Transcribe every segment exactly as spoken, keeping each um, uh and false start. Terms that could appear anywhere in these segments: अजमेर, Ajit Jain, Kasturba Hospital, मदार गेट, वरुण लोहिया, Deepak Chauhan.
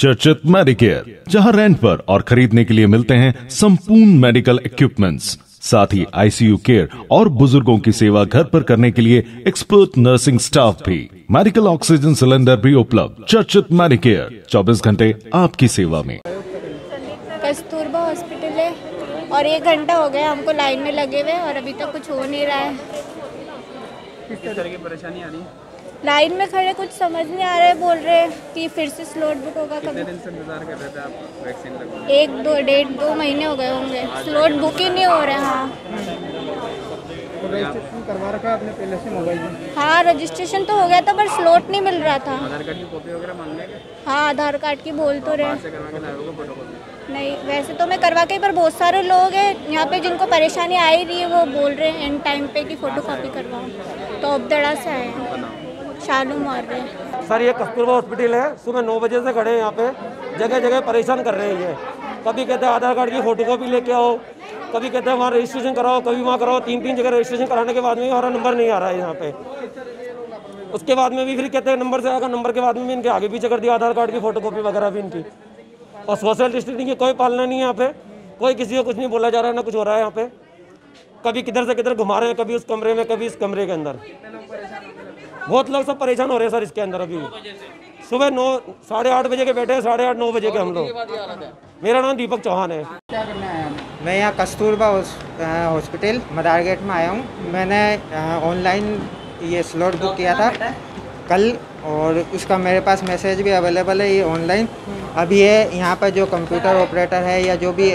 चर्चित मेडिकेयर, जहां रेंट पर और खरीदने के लिए मिलते हैं संपूर्ण मेडिकल इक्विपमेंट्स, साथ ही आईसीयू केयर और बुजुर्गों की सेवा घर पर करने के लिए एक्सपर्ट नर्सिंग स्टाफ भी, मेडिकल ऑक्सीजन सिलेंडर भी उपलब्ध। चर्चित मेडिकेयर, चौबीस घंटे आपकी सेवा में। कस्तूरबा हॉस्पिटल है और एक घंटा हो गया हमको लाइन में लगे हुए और अभी तक कुछ हो नहीं रहा है। किस तरह की परेशानी आ रही है? लाइन में खड़े कुछ समझ नहीं आ रहा है, बोल रहे हैं कि फिर से स्लॉट बुक होगा। कब इंतजार कर रहे थे आप वैक्सीन लगवाने? एक दो डेढ़ दो महीने हो गए होंगे, स्लॉट बुक ही नहीं हो रहा। हाँ तो रजिस्ट्रेशन करवा रखा है आपने पहले से मोबाइल में? हाँ रजिस्ट्रेशन तो हो गया था पर स्लॉट नहीं मिल रहा था। आधार कार्ड की कॉपी वगैरह मांगने के? हाँ आधार कार्ड की बोल तो रहे नहीं, वैसे तो मैं करवा के, पर बहुत सारे लोग हैं यहाँ पे जिनको परेशानी आ ही रही है, वो बोल रहे हैं एंड टाइम पे कि फोटो कॉपी करवाओ। तो अबदड़ा से आए चालू मार रहे हैं। सर ये कस्तूरबा हॉस्पिटल है, सुबह नौ बजे से खड़े हैं यहाँ पे, जगह जगह परेशान कर रहे हैं। कभी कहते हैं आधार कार्ड की फोटो कॉपी लेके आओ, कभी कहते हैं वहाँ रजिस्ट्रेशन कराओ, कभी वहाँ कराओ। तीन तीन जगह रजिस्ट्रेशन कराने के बाद में हमारा नंबर नहीं आ रहा है यहाँ पे। उसके बाद में भी फिर कहते हैं नंबर से आकर, नंबर के बाद में भी इनके आगे पीछे कर दिया आधार कार्ड की फोटो कॉपी वगैरह भी इनकी। और सोशल डिस्टेंसिंग की कोई पालना नहीं है यहाँ पे, कोई किसी को कुछ नहीं बोला जा रहा है, ना कुछ हो रहा है यहाँ पे। कभी किधर से किधर घुमा रहे हैं, कभी उस कमरे में, कभी इस कमरे के अंदर। बहुत लोग सब परेशान हो रहे हैं सर इसके अंदर। अभी सुबह नौ साढ़े आठ बजे के बैठे हैं, साढ़े आठ नौ बजे के हम लोग। मेरा नाम दीपक चौहान है। क्या करना है? मैं यहाँ कस्तूरबा हॉस्पिटल मदार गेट में आया हूँ। मैंने ऑनलाइन ये स्लॉट बुक किया था कल और उसका मेरे पास मैसेज भी अवेलेबल है ये ऑनलाइन। अभी ये यहाँ पर जो कंप्यूटर ऑपरेटर है या जो भी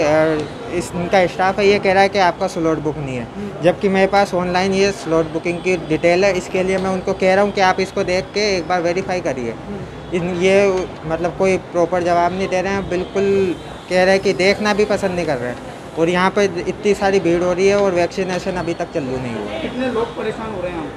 इस इनका स्टाफ है, ये कह रहा है कि आपका स्लॉट बुक नहीं है, जबकि मेरे पास ऑनलाइन ये स्लॉट बुकिंग की डिटेल है। इसके लिए मैं उनको कह रहा हूँ कि आप इसको देख के एक बार वेरीफाई करिए। ये मतलब कोई प्रॉपर जवाब नहीं दे रहे हैं, बिल्कुल कह रहे हैं कि देखना भी पसंद नहीं कर रहे हैं। और यहाँ पे इतनी सारी भीड़ हो रही है और वैक्सीनेशन अभी तक चालू नहीं हुआ। कितने लोग परेशान हो रहे हैं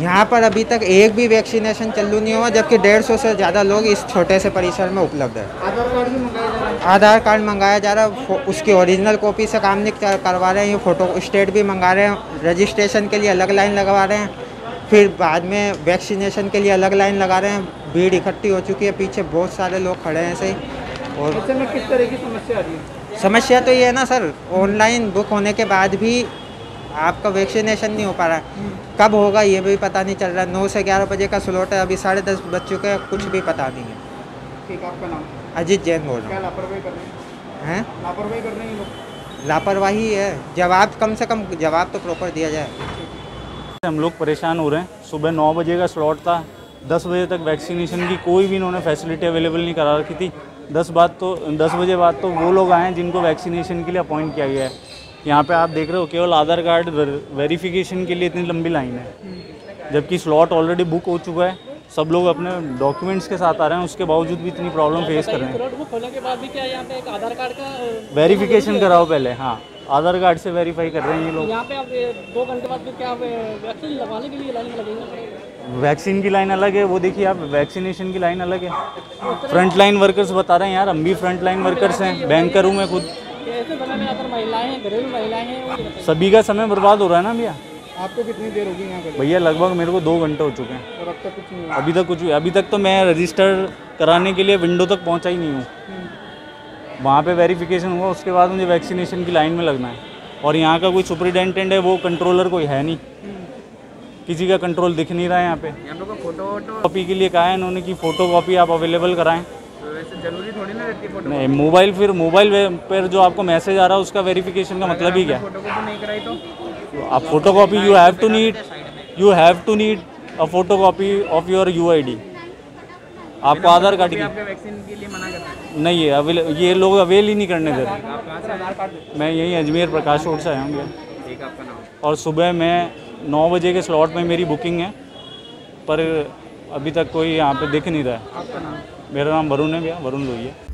यहाँ पर? अभी तक एक भी वैक्सीनेशन चालू नहीं हुआ, जबकि डेढ़ सौ से ज़्यादा लोग इस छोटे से परिसर में उपलब्ध है। आधार कार्ड मंगाया जा रहा, उसकी ओरिजिनल कॉपी से काम नहीं करवा रहे हैं, ये फ़ोटो स्टेट भी मंगा रहे हैं। रजिस्ट्रेशन के लिए अलग लाइन लगवा रहे हैं, फिर बाद में वैक्सीनेशन के लिए अलग लाइन लगा रहे हैं। भीड़ इकट्ठी हो चुकी है, पीछे बहुत सारे लोग खड़े हैं सही। और ऐसे में किस तरह की समस्या आ रही है? समस्या तो ये है ना सर, ऑनलाइन बुक होने के बाद भी आपका वैक्सीनेशन नहीं हो पा रहा है। कब होगा ये भी पता नहीं चल रहा। नौ से ग्यारह बजे का स्लॉट है, अभी साढ़े दस बज चुके हैं, कुछ भी पता नहीं है। ठीक, आपका नाम? अजीत जैन बोल रहा हूँ। लापरवाही कर रहे हैं? लापरवाही कर रहे हैं लोग। लापरवाही है, जवाब कम से कम जवाब तो प्रॉपर दिया जाए। हम लोग परेशान हो रहे हैं। सुबह नौ बजे का स्लॉट था, दस बजे तक वैक्सीनेशन की कोई भी इन्होंने फैसिलिटी अवेलेबल नहीं करा रखी थी। दस बाद तो दस बजे बाद तो वो लोग आए हैं जिनको वैक्सीनेशन के लिए अपॉइंट किया गया है। यहाँ पर आप देख रहे हो केवल आधार कार्ड वेरीफिकेशन के लिए इतनी लंबी लाइन है, जबकि स्लॉट ऑलरेडी बुक हो चुका है। सब लोग अपने डॉक्यूमेंट्स के साथ आ रहे हैं, उसके बावजूद भी इतनी प्रॉब्लम फेस कर रहे हैं। स्लॉट बुक होने के बाद भी क्या यहाँ पे एक आधार कार्ड का वेरिफिकेशन कराओ पहले? हाँ, आधार कार्ड से वेरीफाई कर रहे हैं ये लोग। यहाँ पे आप दो घंटे बाद भी क्या वैक्सीन लगाने के लिए लाइन में लगेंगे? वैक्सीन की लाइन अलग है, वो देखिए आप, वैक्सीनेशन की लाइन अलग है। फ्रंट लाइन वर्कर्स बता रहे हैं यार, हम भी फ्रंट लाइन वर्कर्स हैं, बैंकर हूँ मैं खुद। सभी का समय बर्बाद हो रहा है ना भैया। आपको कितनी देर होगी यहाँ पे? भैया लगभग मेरे को दो घंटे हो चुके हैं और अब तक कुछ नहीं हुआ। अभी तक कुछ अभी तक तो मैं रजिस्टर कराने के लिए विंडो तक पहुँचा ही नहीं हूँ। वहाँ पे वेरिफिकेशन हुआ, उसके बाद मुझे वैक्सीनेशन की लाइन में लगना है। और यहाँ का कोई सुपरिटेंडेंट है, वो कंट्रोलर कोई है नहीं, किसी का कंट्रोल दिख नहीं रहा है यहाँ पे। फोटो कॉपी के लिए कहा है इन्होंने कि फ़ोटो कॉपी आप अवेलेबल कराएँ। जरूरी थोड़ी ना रहती फोटो नहीं। मोबाइल फिर मोबाइल पर जो आपको मैसेज आ रहा है उसका वेरिफिकेशन का मतलब ही क्या? आप photo copy you have to need you have to need a photo copy of your U I D. आपको आधार कार्ड की वैक्सीन के लिए मना करना नहीं है, अवेल ये लोग अवेल ही नहीं करने दे रहे। मैं यहीं अजमेर प्रकाश रोड से आया हूँ भैया, और सुबह मैं नौ बजे के स्लॉट में मेरी बुकिंग है, पर अभी तक कोई यहाँ पे दिख नहीं रहा है। मेरा नाम वरुण है भैया, वरुण लोहिया।